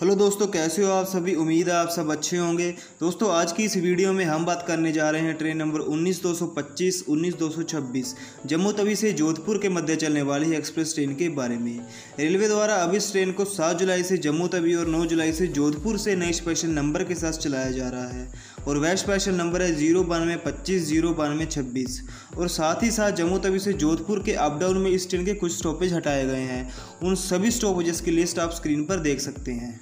Hello दोस्तों, कैसे हो आप सभी। उम्मीद है आप सब अच्छे होंगे। दोस्तों आज की इस वीडियो में हम बात करने जा रहे हैं ट्रेन नंबर 19225 19226 जम्मू तवी से जोधपुर के मध्य चलने वाली एक्सप्रेस ट्रेन के बारे में। रेलवे द्वारा अब इस ट्रेन को 7 जुलाई से जम्मू तवी और 9 जुलाई से जोधपुर से नए स्पेशल नंबर के साथ चलाया जा रहा है और वह स्पेशल नंबर है 09225 09226। और साथ ही साथ जम्मू तवी से जोधपुर के अप डाउन में इस ट्रेन के कुछ स्टॉपेज हटाए गए हैं। उन सभी स्टॉपेजेस की लिस्ट आप स्क्रीन पर देख सकते हैं।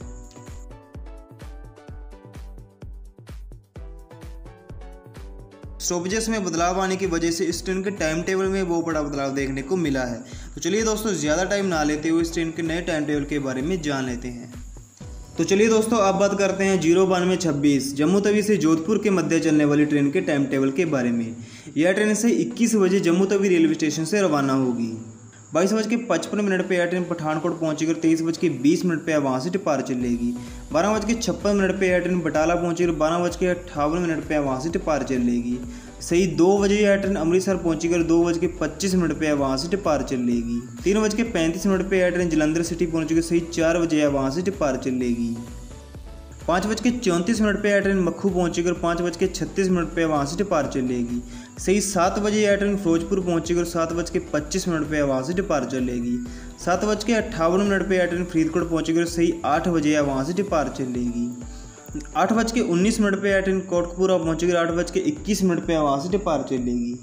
स्टॉपेजेस में बदलाव आने की वजह से इस ट्रेन के टाइम टेबल में बहुत बड़ा बदलाव देखने को मिला है। तो चलिए दोस्तों, ज़्यादा टाइम ना लेते हुए इस ट्रेन के नए टाइम टेबल के बारे में जान लेते हैं। तो चलिए दोस्तों, अब बात करते हैं 09226 जम्मू तवी से जोधपुर के मध्य चलने वाली ट्रेन के टाइम टेबल के बारे में। यह ट्रेन से 21 बजे जम्मू तवी रेलवे स्टेशन से रवाना होगी। 22:55 पर यह ट्रेन पठानकोट पहुंचेगी और 23:20 पर यह वहाँ से डिपार्चर लेगी। 12:56 पर यह ट्रेन बटाला पहुंचेगी और 12:58 पर यह वहाँ से डिपार्चर लेगी। सही 2 बजे यह ट्रेन अमृतसर पहुंचेगी और 2:25 पर यह वहाँ से डिपार्चर लेगी। 3:35 पर यह ट्रेन जलंधर सिटी पहुंचेगी, सही 4 बजे यह वहाँ से डिपार्चर लेगी। 5:34 पर यह ट्रेन मखू पहुंचेगी और 5:36 पर वहाँ से डिपार्चर लेगी। सही 7 बजे यह ट्रेन फोजपुर पहुंचेगी और 7:25 पर वहाँ से डिपार्चर लेगी। 7:58 पर यह ट्रेन फरीदकोट पहुंचेगी और सही 8 बजे वहाँ से डिपार्चर लेगी। 8:19 पर यह ट्रेन कोटखपुरा पहुंचेगी और 8:21 पर वहाँ से डिपार्चर लेगी।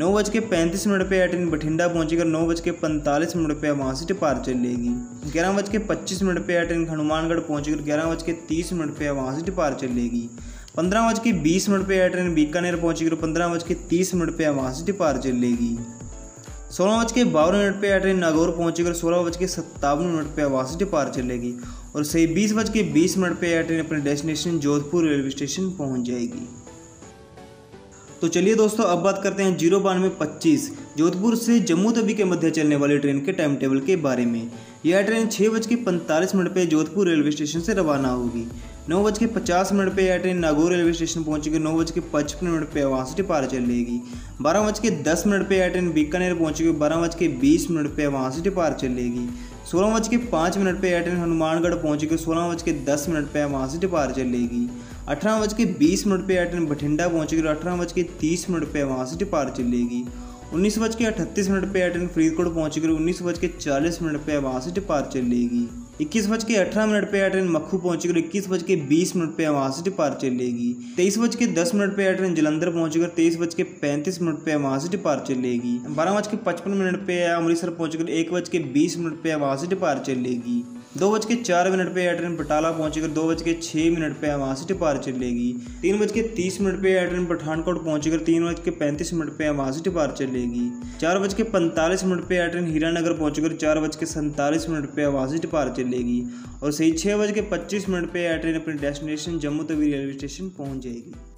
9:35 पर यह ट्रेन बठिंडा पहुंचेगी और 9:45 पर वहाँ से डिपार्चर लेगी। 11:25 पर यह ट्रेन हनुमानगढ़ पहुंचेगी और 11:30 पर वहाँ से डिपार्चर लेगी। 15:20 पर यह ट्रेन बीकानेर पहुंचेगी और 15:30 पर वहाँ से डिपार्चर लेगी। 16:52 पर यह ट्रेन नागौर पहुंचेगी और 16:57 पर वहाँ से डिपार्चर लेगी। और सही 20:20 पर यह ट्रेन अपने डेस्टिनेशन जोधपुर रेलवे स्टेशन पहुँच जाएगी। तो चलिए दोस्तों, अब बात करते हैं 09225 जोधपुर से जम्मू तवी के मध्य चलने वाली ट्रेन के टाइम टेबल के बारे में। यह ट्रेन 6:45 पर जोधपुर रेलवे स्टेशन से रवाना होगी। 9:50 पर यह ट्रेन नागौर रेलवे स्टेशन पहुंचेगी, 9:55 पर वहाँ से डिपार्चर लेगी। 12:10 पर यह ट्रेन बीकानेर पहुंचेगी, 12:20 पर वहाँ से डिपार्चर लेगी। 16:05 पर यह ट्रेन हनुमानगढ़ पहुंचेगी, 16:10 पर वहाँ से डिपार्चर लेगी। 18:20 पर यह ट्रेन बठिंडा पहुंचेगी और 18:30 पर वहाँ से डिपार्चर लेगी। 19:38 पर यह ट्रेन फरीदकोट पहुंचेगी और 19:40 पर वहाँ से डिपार्चर लेगी। 21:18 पर यह ट्रेन मखू पहुंचेगी और 21:20 पर वहाँ से डिपार्चर लेगी। 23:10 पर यह ट्रेन जलंधर पहुंचेगी और 23:35 पर वहाँ से डिपार्चर लेगी। 12:55 पर यह अमृतसर पहुंचेगी और 1:20 पर वहाँ से डिपार्चर लेगी। 2:04 पर यह ट्रेन बटाला पहुंचेगी और 2:06 पर वहाँ से डिपार्चर लेगी। 3:30 पर यह ट्रेन पठानकोट पहुंचेगी और 3:35 पर वहाँ से डिपार्चर लेगी। 4:45 पर यह ट्रेन हीरानगर पहुंचेगी और 4:47 पर वहाँ से डिपार्चर लेगी। और सही 6:25 पर यह ट्रेन अपने destination Jammu Tawi railway station पहुँच जाएगी।